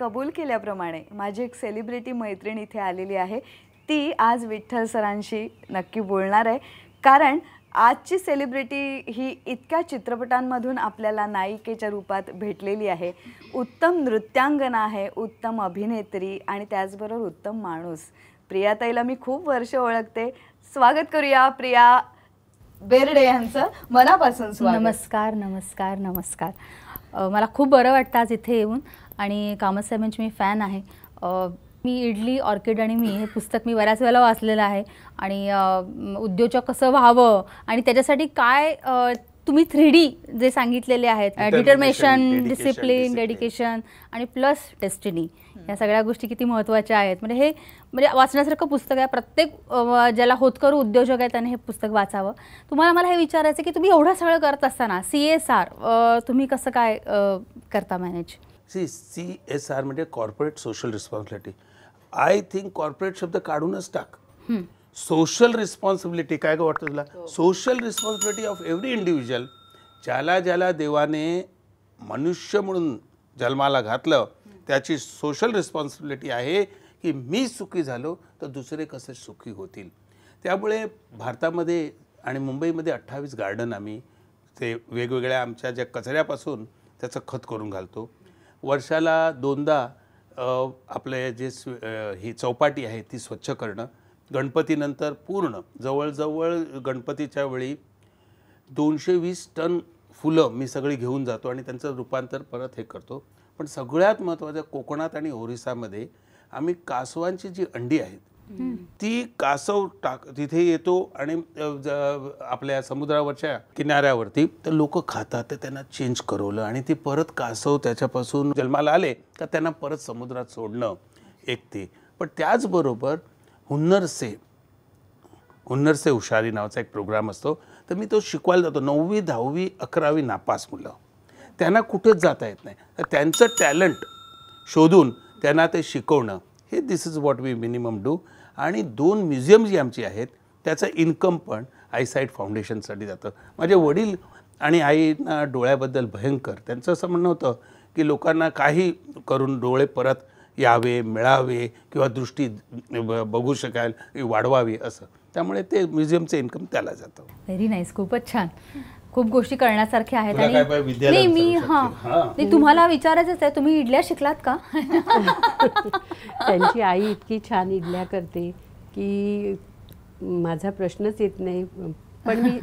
कबूल केल्याप्रमाणे माझी एक सेलिब्रिटी मैत्रीण इथे आलेली आहे, ती आज विठ्ठल सरांशी नक्की बोलणार आहे। कारण आजची सेलिब्रिटी ही इतक्या चित्रपटांमधून आपल्याला नायिकेच्या रूपात भेटलेली आहे। उत्तम नृत्यांगना आहे, उत्तम अभिनेत्री आणि त्याचबरोबर उत्तम माणूस। प्रियाताईला मी खूप वर्ष ओळखते। स्वागत करूया प्रिया बेर्डे यांचं मनापासून स्वागत। नमस्कार नमस्कार नमस्कार। मला खूप बरं वाटतं आज इथे येऊन आणि कामत साहेबांची मी फॅन आहे। मी इडली ऑर्किड आणि मी हे पुस्तक मी बऱ्याच वेळा वाचलेलं आहे आणि उद्योजक कसं व्हावं आणि त्याच्यासाठी काय तुम्ही 3D जे सांगितलेले आहेत डिटर्मिनेशन, डिसिप्लिन, डेडिकेशन आणि प्लस डेस्टिनी, या सगळ्या गोष्टी किती महत्त्वाच्या आहेत। म्हणजे हे म्हणजे वाचण्यासारखं पुस्तक आहे। प्रत्येक ज्याला होतकरू उद्योजक आहेत त्याने हे पुस्तक वाचावं। तुम्हाला मला हे विचारायचं की तुम्ही एवढं सगळं करत असताना CSR तुम्ही कसं काय करता मॅनेज? CSR म्हणजे corporate social responsibility. I think corporate शब्द काढूनच टाक, सोशल रिस्पॉन्सिबिलिटी काय वाटतं तुला? Social responsibility of every individual, ज्याला ज्याला देवाने मनुष्य म्हणून जन्माला घातलं त्याची सोशल रिस्पॉन्सिबिलिटी आहे की मी सुखी झालो तर दुसरे कसे सुखी होतील। त्यामुळे भारतामध्ये आणि मुंबईमध्ये 28 गार्डन आम्ही ते वेगवेगळ्या आमच्या ज्या कचऱ्यापासून त्याचं खत करून घालतो। वर्षाला 2दा आपले जे ही चौपाटी आहे ती स्वच्छ करणं, गणपतीनंतर पूर्ण जवळजवळ गणपतीच्या वेळी 220 टन फुलं मी सगळी घेऊन जातो आणि त्यांचं रूपांतर परत हे करतो। पण सगळ्यात महत्त्वाचं कोकणात आणि ओरिसामध्ये आम्ही कासवांची जी अंडी आहेत ती कासव टाक तिथे येतो आणि आपल्या समुद्रावरच्या किनाऱ्यावरती तर लोक खातात, तर त्यांना चेंज करवलं आणि ते परत कासव त्याच्यापासून जन्माला आले का त्यांना परत समुद्रात सोडणं एक ते। पण त्याचबरोबर हुन्नर से हुशारी नावाचा एक प्रोग्राम असतो तर मी तो शिकवायला जातो। 9वी 10वी 11वी नापास मुलं, त्यांना कुठंच जाता येत नाही, तर त्यांचं टॅलेंट शोधून त्यांना ते शिकवणं, हे this is what we minimum do. आणि 2 म्युझियम जी आमची आहेत त्याचं इन्कम पण आयसाईट फाउंडेशनसाठी जातं। माझे वडील आणि आईना डोळ्याबद्दल भयंकर त्यांचं असं म्हणणं होतं की लोकांना काही करून डोळे परत यावे मिळावे किंवा दृष्टी बघू शकाल वाढवावी असं, त्यामुळे ते म्युझियमचं इन्कम त्याला जातं। व्हेरी नाईस, खूपच छान, खूप गोष्टी करण्यासारख्या आहेत। आणि मी हां तुम्हाला विचारायचंच आहे, तुम्ही इडल्या शिकलात का? त्यांची आई इतकी छान इडल्या करते की माझा प्रश्नच येत नाही। पण मी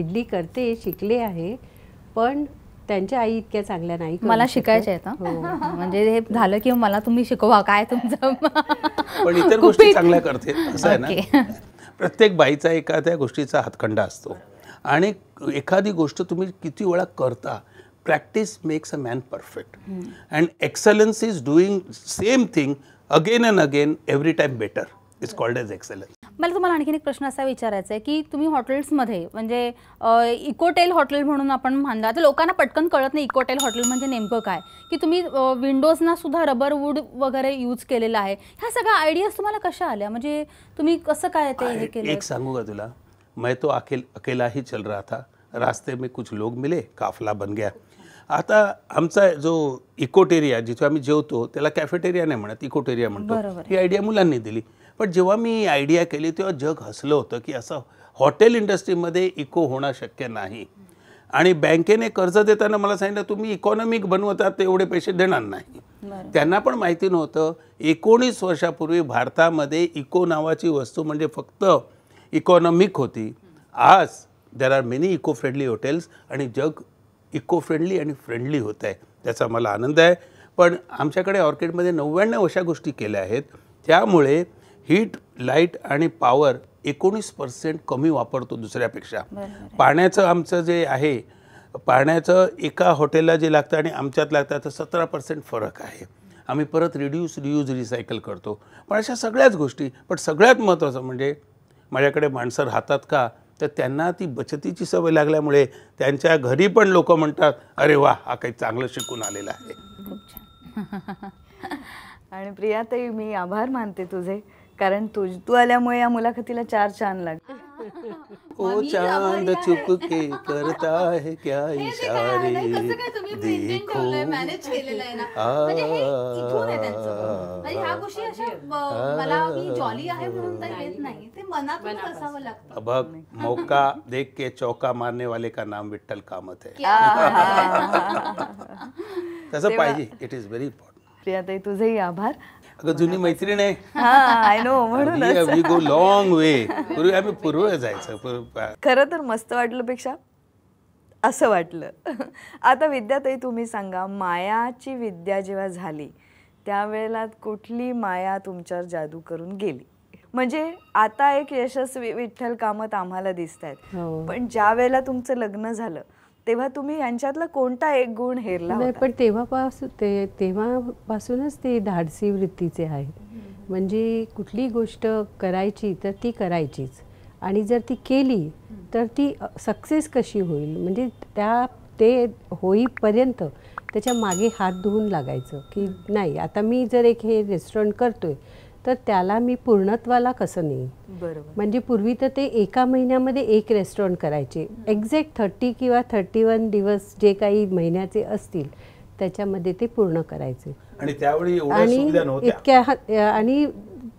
इडली करते, शिकले आहे, पण त्यांच्या आई इतक्या चांगल्या नाही, मला शिकायचं आहे आता। म्हणजे हे झालं की मला तुम्ही शिकवा काय तुमचं, पण इतर गोष्टी चांगल्या करते असं आहे ना। प्रत्येक बाईचा एखाद्या गोष्टीचा हातखंडा असतो आणि एखादी गोष्ट तुम्ही किती वेळा करता, practice makes a man perfect and excellence is doing same thing again and again every time better, it's called as excellence. मला तुम्हाला आणखीन एक प्रश्न असा विचारायचा आहे की तुम्ही हॉटेल्समध्ये म्हणजे इकोटेल हॉटेल म्हणून आपण मानला तर लोकांना पटकन कळत नाही इकोटेल हॉटेल म्हणजे नेमकं काय, की तुम्ही विंडोजना सुद्धा रबर वूड वगैरे यूज केलेला आहे। ह्या सगळ्या आयडियाज तुम्हाला कशा आल्या, म्हणजे तुम्ही कसं काय ते हे केलं? एक सांगू का तुला, मैं तो अकेला ही चल रहा था, रास्ते में कुछ लोग मिले, काफला बन गया। आता आमचा जो इकोटेरिया जिथे आम्ही जेवतो त्याला कॅफेटेरिया नाही म्हणत, इकोटेरिया म्हणतो। ही आयडिया मुलांनी दिली, पण जेव्हा मी आयडिया केली तेव्हा जग हसलं होतं की असं हॉटेल इंडस्ट्रीमध्ये इको होणं शक्य नाही। आणि बँकेने कर्ज देताना मला सांगितलं तुम्ही इकॉनॉमिक बनवतात तेवढे पैसे देणार नाही, त्यांना पण माहिती नव्हतं। 19 वर्षापूर्वी भारतामध्ये इको नावाची वस्तू म्हणजे फक्त इकॉनॉमिक होती। आज there are many eco friendly hotels आणि जग इको फ्रेंडली आणि फ्रेंडली होत आहे, त्याचा मला आनंद आहे। पण आमच्याकडे ऑर्किडमध्ये 99 अशा गोष्टी केल्या आहेत, त्यामुळे हीट लाईट आणि पॉवर 19% कमी वापरतो दुसऱ्यापेक्षा। पाण्याचं आमचं जे आहे पाण्याचं एका हॉटेलला जे लागतं आणि आमच्यात लागतं तर 17% फरक आहे। आम्ही परत रिड्यूस रियूज रिसायकल करतो, पण अशा सगळ्याच गोष्टी। पण सगळ्यात महत्त्वाचं म्हणजे माझ्याकडे माणसं राहतात का, तर त्यांना ती बचतीची सवय लागल्यामुळे त्यांच्या घरी पण लोक म्हणतात अरे वा हा काही चांगलं शिकून आलेला आहे। खूप छान। आणि प्रियाताई मी आभार मानते तुझे, कारण तू आल्यामुळे या मुलाखतीला 4 चांद लागले। ओ चांद चुप के करता है क्या इशारे देखो अब मौका देख के चौका मारने वाले का नाम विठ्ठल कामत है तसं पाहिजे. It is very important. प्रियाताई तुझेही आभार. अगं जुनी मैत्रीण आहे. आय नो म्हणूनच वी गो लॉंग वे. पूर्वी आम्ही पूर्वी जायचं. खरं तर मस्त वाटल्यापेक्षा असं वाटलं. आता विद्याताई तुम्ही सांगा मायाची विद्या जेव्हा झाली त्यावेळेला कुठली माया तुमच्यावर जादू करून गेली. म्हणजे आता एक यशस्वी विठ्ठल कामत आम्हाला दिसतायत पण ज्यावेळेला तुमचं लग्न झालं तेव्हा तुम्ही यांच्यातला कोणता एक गुण हेरला होता. नाही पण तेव्हापासूनच ते धाडसी वृत्तीचे आहेत. म्हणजे कुठली गोष्ट करायची तर ती करायचीच आणि जर ती केली तर ती सक्सेस कशी होईल म्हणजे ते होईपर्यंत त्याच्या मागे हात धुवून लागायचं की नाही आता मी जर एक हे रेस्टॉरंट करतोय तर त्याला मी पूर्णत्वाला कसं नेईन. बरोबर. म्हणजे पूर्वी तर ते एका महिन्यामध्ये एक रेस्टॉरंट करायचे एक्झॅक्ट 30 किंवा 31 दिवस जे काही महिन्याचे असतील त्याच्यामध्ये ते पूर्ण करायचे आणि त्यावेळी एवढ्या सुविधा नव्हत्या इतक्या. आणि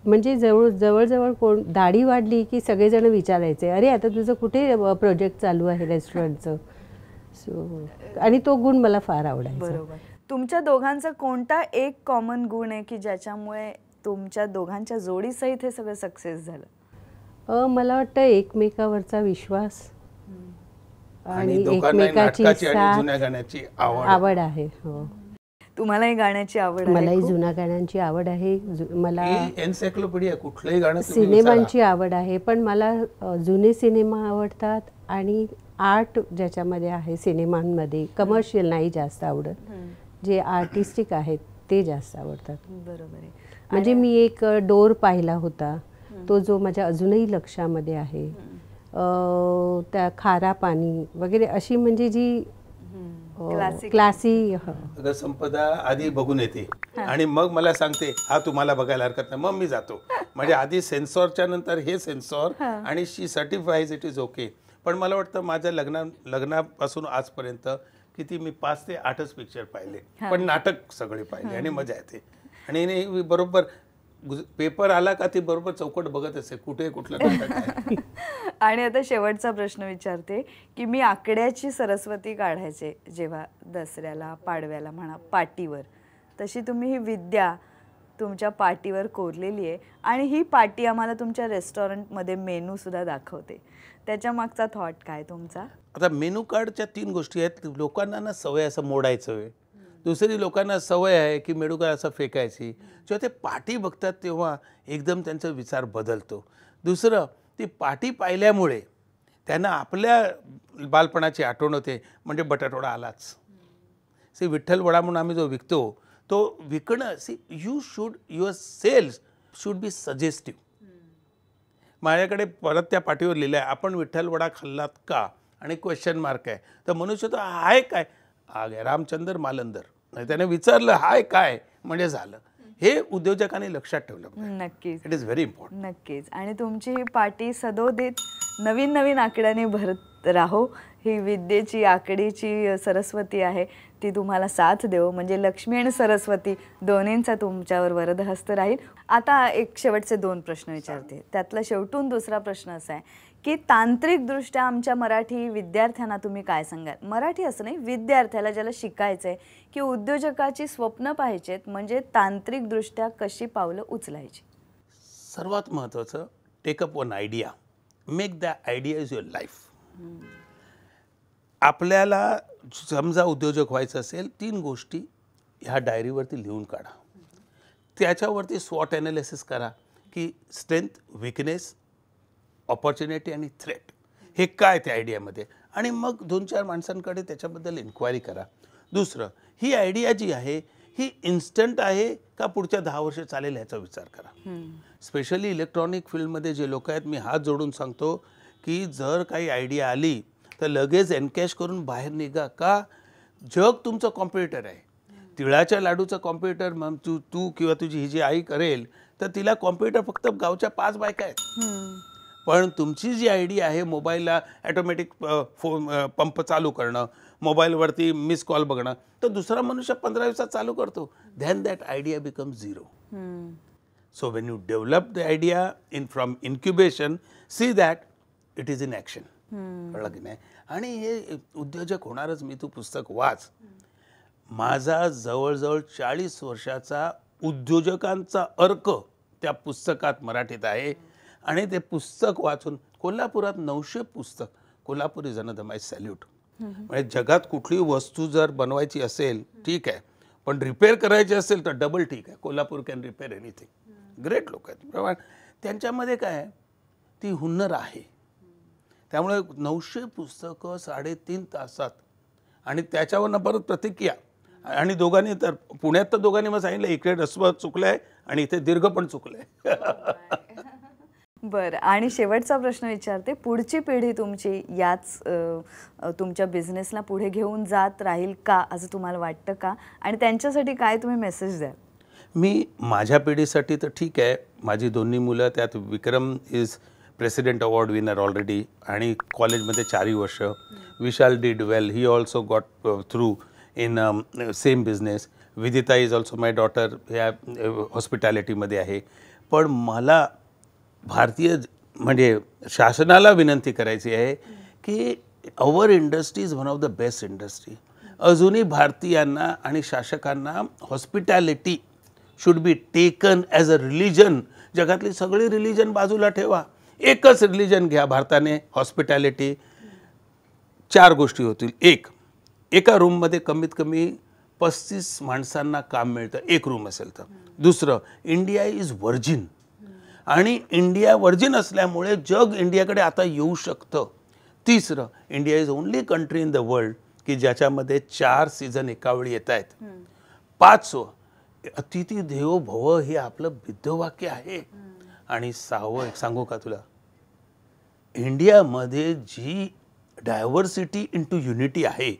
म्हणजे जवळजवळ कोण दाढी वाढली की सगळेजण विचारायचे अरे आता तुझं कुठे प्रोजेक्ट चालू आहे रेस्टॉरंटचं. सो आणि तो गुण मला फार आवडायचा. बरोबर. तुमच्या दोघांचा कोणता एक कॉमन गुण आहे की ज्याच्यामुळे तुमच्या दोघांच्या जोडी सहित हे सगळं सक्सेस झालं. मला वाटतं एकमेकावरचा विश्वास आणि एकमेकाची जुन्या गाण्याची आवड आहे. हो तुम्हालाही गाण्याची आवड आहे. मलाही जुन्या गाण्यांची आवड आहे. मला एन्सायक्लोपीडिया कुठलेही गाणं सिनेमांची आवड आहे पण मला जुने सिनेमा आवडतात आणि आर्ट ज्याच्यामध्ये आहे सिनेमांमध्ये कमर्शियल नाही जास्त आवडत जे आर्टिस्टिक आहेत ते जास्त आवडतात. बरोबर आहे. म्हणजे मी एक डोर पाहिला होता तो जो माझ्या अजूनही लक्षामध्ये आहे. त्या खारा पाणी वगैरे अशी म्हणजे जी क्लासी संपदा आधी बघून येते आणि मग मला सांगते हा तुम्हाला बघायला हरकत नाही मग मी जातो. म्हणजे आधी सेन्सॉरच्या नंतर हे सेन्सॉर आणि she certifies it is okay. पण मला वाटतं माझ्या लग्नापासून आजपर्यंत किती मी 5 ते 8च पिक्चर पाहिले पण नाटक सगळे पाहिले आणि मजा येते. आणि नाही बरोबर पेपर आला का ते बरोबर चौकट बघत असे कुठे कुठला. आणि आता शेवटचा प्रश्न विचारते की मी आकड्याची सरस्वती काढायचे जेव्हा दसऱ्याला पाडव्याला म्हणा पाटीवर तशी तुम्ही ही विद्या तुमच्या पाटीवर कोरलेली आहे आणि ही पाटी आम्हाला तुमच्या रेस्टॉरंटमध्ये मेनूसुद्धा दाखवते त्याच्या मागचा थॉट काय तुमचा. आता मेनू कार्डच्या 3 गोष्टी आहेत. लोकांना ना सवय असं मोडायचं आहे. दुसरी लोकांना सवय आहे की मेनू कार्ड असं फेकायची. जेव्हा ते पाटी बघतात तेव्हा एकदम त्यांचा विचार बदलतो. दुसरं ती पाटी पाहिल्यामुळे त्यांना आपल्या बालपणाची आठवण होते. म्हणजे बटाटवडा आलाच सी विठ्ठल वडा म्हणून आम्ही जो विकतो तो विकणं see your sales should be suggestive. माझ्याकडे परत त्या पाटीवर लिहिलं आहे आपण विठ्ठल वडा खाल्लात का आणि क्वेश्चन मार्क आहे. तर मनुष्य तो आहे काय आगे रामचंद्र मालंदर त्याने विचारलं हाय काय म्हणजे झालं. हे उद्योजकांनी लक्षात ठेवलं. नक्कीच. It is very important. नक्कीच. आणि तुमची ही पार्टी सदोदित नवीन नवीन आकड्याने भरत राहो. ही विद्येची आकडीची सरस्वती आहे ती तुम्हाला साथ देव. म्हणजे लक्ष्मी आणि सरस्वती दोन्हींचा तुमच्यावर वरदहस्त राहील. आता एक शेवटचे 2 प्रश्न विचारते त्यातला शेवटून दुसरा प्रश्न असा आहे की तांत्रिकदृष्ट्या आमच्या मराठी विद्यार्थ्यांना तुम्ही काय सांगाल. मराठी असं नाही विद्यार्थ्याला ज्याला शिकायचं आहे की उद्योजकाची स्वप्न पाहिजेत म्हणजे तांत्रिकदृष्ट्या कशी पावलं उचलायची. सर्वात महत्त्वाचं take up one idea make the idea is your life. आपल्याला समजा उद्योजक व्हायचं असेल 3 गोष्टी ह्या डायरीवरती लिहून काढा. त्याच्यावरती स्वॉट ॲनालिसिस करा की स्ट्रेंथ वीकनेस ऑपॉर्च्युनिटी आणि थ्रेट हे काय त्या आयडियामध्ये आणि मग 2-4 माणसांकडे त्याच्याबद्दल इन्क्वायरी करा. दुसरं ही आयडिया जी आहे ही इन्स्टंट आहे का पुढच्या 10 वर्ष चालेल ह्याचा विचार करा. स्पेशली इलेक्ट्रॉनिक फील्डमध्ये जे लोक आहेत मी हात जोडून सांगतो की जर काही आयडिया आली तर लगेच एनकॅश करून बाहेर निघा. का जग तुमचं कॉम्प्युटर आहे. तिळाच्या लाडूचं कॉम्प्युटर मग तू किंवा तुझी ही जी आई करेल तर तिला कॉम्प्युटर फक्त गावच्या 5 बायका आहेत पण तुमची जी आयडिया आहे मोबाईलला ऑटोमॅटिक फोन पंप चालू करणं, मोबाईलवरती मिस कॉल बघणं, तर दुसरा मनुष्य 15 दिवसात चालू करतो. Then that idea becomes zero. So when you develop the idea in from incubation, see that it is in action. कळलं की नाही? आणि हे उद्योजक होणारच. मी तू पुस्तक वाच. माझा जवळजवळ 40 वर्षाचा उद्योजकांचा अर्क त्या पुस्तकात मराठीत आहे. आणि ते पुस्तक वाचून कोल्हापुरात 900 पुस्तक. Kolhapur is another my salute. म्हणजे जगात कुठली वस्तू जर बनवायची असेल ठीक आहे, पण रिपेअर करायची असेल तर डबल ठीक आहे. Kolhapur can repair anything. Great लोक आहेत. प्रमाण त्यांच्यामध्ये काय ती हुन्नर आहे. त्यामुळे 900 पुस्तकं 3.5 तासात आणि त्याच्यावरनं परत प्रतिक्रिया. आणि दोघांनी तर पुण्यात तर दोघांनी मग सांगितलं इकडे रस्व चुकलं आहे आणि इथे दीर्घ पण चुकलं आहे. बरं, आणि शेवटचा प्रश्न विचारते. पुढची पिढी तुमची याच तुमच्या बिझनेसला पुढे घेऊन जात राहील का असं तुम्हाला वाटतं का? आणि त्यांच्यासाठी काय तुम्ही मेसेज द्याल? मी माझ्या पिढीसाठी तर ठीक आहे, माझी दोन्ही मुलं त्यात Vikram is president award winner already आणि कॉलेजमध्ये 4 वर्ष. Vishal did well, he also got through in same business. Vidita is also my daughter, ह्या हॉस्पिटॅलिटीमध्ये आहे. पण मला भारतीय म्हणजे शासनाला विनंती करायची आहे की our industry is one of the best industry. अजूनही भारतीयांना आणि शासकांना hospitality should be taken as a religion. जगातली सगळी रिलिजन बाजूला ठेवा, एकच रिलिजन घ्या. भारताने हॉस्पिटॅलिटी 4 गोष्टी होतील. एका रूममध्ये कमीत कमी 35 माणसांना काम मिळतं, एक रूम असेल तर. दुसरं, इंडिया इज व्हर्जिन आणि इंडिया व्हर्जिन असल्यामुळे जग इंडियाकडे आता येऊ शकतं. तिसरं, India is only country in the world की ज्याच्यामध्ये 4 सीझन एकावेळी येत आहेत. 5 अतिथी देवो भव हे आपलं ब्रीदवाक्य आहे. आणि 6 एक सांगू का तुला, इंडियामध्ये जी डायव्हर्सिटी इंटू युनिटी आहे.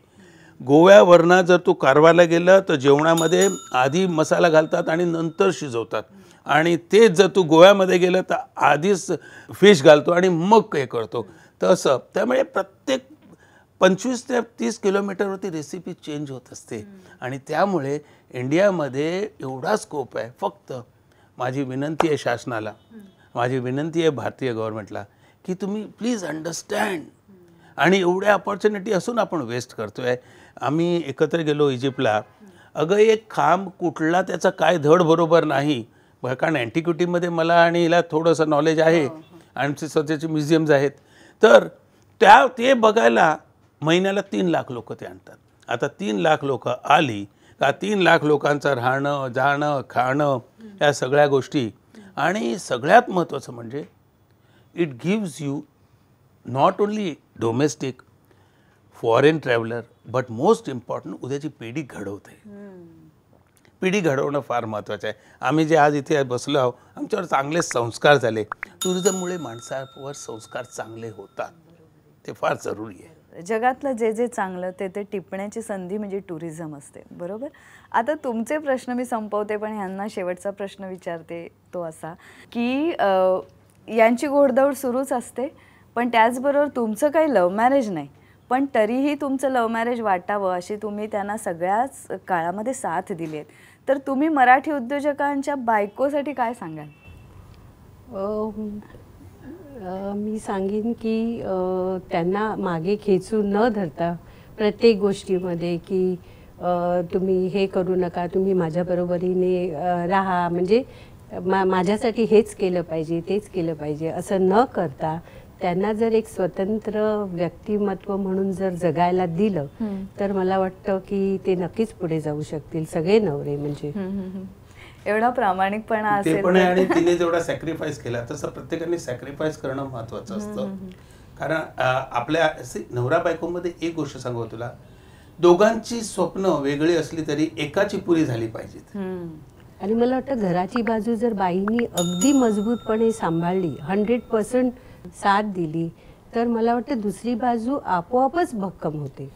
गोव्यावरनं जर तू कारवाला गेलं तर जेवणामध्ये आधी मसाला घालतात आणि नंतर शिजवतात. आणि तेच जर तू गोव्यामध्ये गेलं तर आधीच फिश घालतो आणि मग हे करतो तसं. त्यामुळे प्रत्येक 25 ते 30 किलोमीटरवरती रेसिपी चेंज होत असते. आणि त्यामुळे इंडियामध्ये एवढा स्कोप आहे. फक्त माझी विनंती आहे शासनाला, माझी विनंती आहे भारतीय गव्हर्नमेंटला की तुम्ही प्लीज अंडरस्टँड. आणि एवढ्या अपॉर्च्युनिटी असून आपण वेस्ट करतो आहे. आम्ही एकत्र गेलो इजिप्तला. अगं एक खांब कुठला त्याचा काय धड बरोबर नाही. कारण अँटिक्विटीमध्ये मला आणि हिला थोडंसं नॉलेज आहे. आमचे स्वतःचे म्युझियम्स आहेत. तर ते बघायला महिन्याला 3 लाख लोक ते आणतात. आता 3 लाख लोक आली का 3 लाख लोकांचं राहणं, जाणं, खाणं या सगळ्या गोष्टी. आणि सगळ्यात महत्त्वाचं म्हणजे it gives you not only domestic foreign traveller but most important उद्याची पिढी घडवते. पिढी घडवणं फार महत्त्वाचं आहे. आम्ही जे आज इथे बसलो आहो आमच्यावर चांगले संस्कार झाले. टुरिझममुळे माणसावर संस्कार चांगले होतात. ते फार जरूरी आहे. जगातलं जे जे चांगलं ते टिपण्याची संधी म्हणजे टुरिझम असते. बरोबर. आता तुमचे प्रश्न मी संपवते पण ह्यांना शेवटचा प्रश्न विचारते तो असा की यांची घोडदौड सुरूच असते. पण त्याचबरोबर तुमचं काही लव्ह मॅरेज नाही, पण तरीही तुमचं लव्ह मॅरेज वाटावं अशी तुम्ही त्यांना सगळ्याच काळामध्ये साथ दिली आहेत. तर तुम्ही मराठी उद्योजकांच्या बायकोसाठी काय सांगाल? मी सांगेन की त्यांना मागे खेचून न धरता प्रत्येक गोष्टीमध्ये की तुम्ही हे करू नका, तुम्ही माझ्याबरोबरीने राहा, म्हणजे माझ्यासाठी हेच केलं पाहिजे, तेच केलं पाहिजे असं न करता त्यांना जर एक स्वतंत्र व्यक्तिमत्व म्हणून जर जगायला दिलं तर मला वाटतं की ते नक्कीच पुढे जाऊ शकतील सगळे नवरे. म्हणजे एवढा प्रामाणिकपणा असेल पण आणि तिने जेवढा सॅक्रिफाईस केला तसं प्रत्येकाने सॅक्रिफाईस करणं महत्त्वाचं असतं. कारण आपल्या नवरा बायकोमध्ये एक गोष्ट सांगू तुला, दोघांची स्वप्न वेगळी असली तरी एकाची पुरी झाली पाहिजेत. आणि मला वाटतं घराची बाजू जर बाईंनी अगदी मजबूतपणे सांभाळली, 100% साथ दिली तर मला वाटतं दुसरी बाजू आपोआपच भक्कम होते.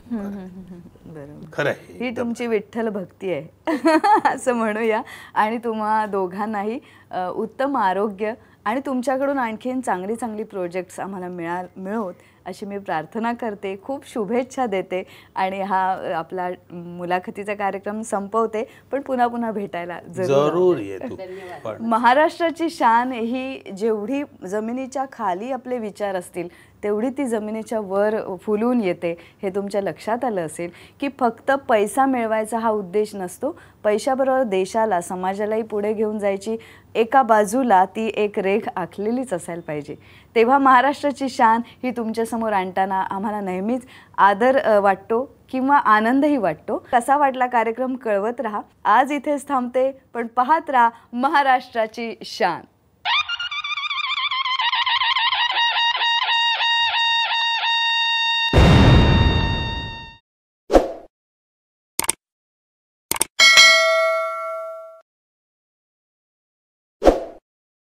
खरं आहे. ही तुमची विठ्ठल भक्ती आहे असं म्हणूया. आणि तुम्हा दोघांनाही उत्तम आरोग्य आणि तुमच्याकडून आणखीन चांगली चांगली प्रोजेक्ट्स आम्हाला मिळोत अशी मी प्रार्थना करते, खूप शुभेच्छा देते आणि हा आपला मुलाखतीचा कार्यक्रम संपवते, पण पुन्हा पुन्हा भेटायला जरूर येतो। महाराष्ट्राची शान ही जेवढी जमिनीच्या खाली आपले विचार असतील तेवढी ती जमिनीच्या वर फुलून येते, हे तुमच्या लक्षात आलं असेल की फक्त पैसा मिळवायचा हा उद्देश नसतो, पैशाबरोबर देशाला समाजालाही पुढे घेऊन जायची एका बाजूला ती एक रेख आखलेलीच असायला पाहिजे। तेव्हा महाराष्ट्राची शान ही तुमच्या समोर आणताना आम्हाला नेहमीच आदर वाटतो किंवा आनंदही वाटतो। कसा वाटला कार्यक्रम कळवत राहा। आज इथेच थांबते, पण पाहत राहा महाराष्ट्राची शान।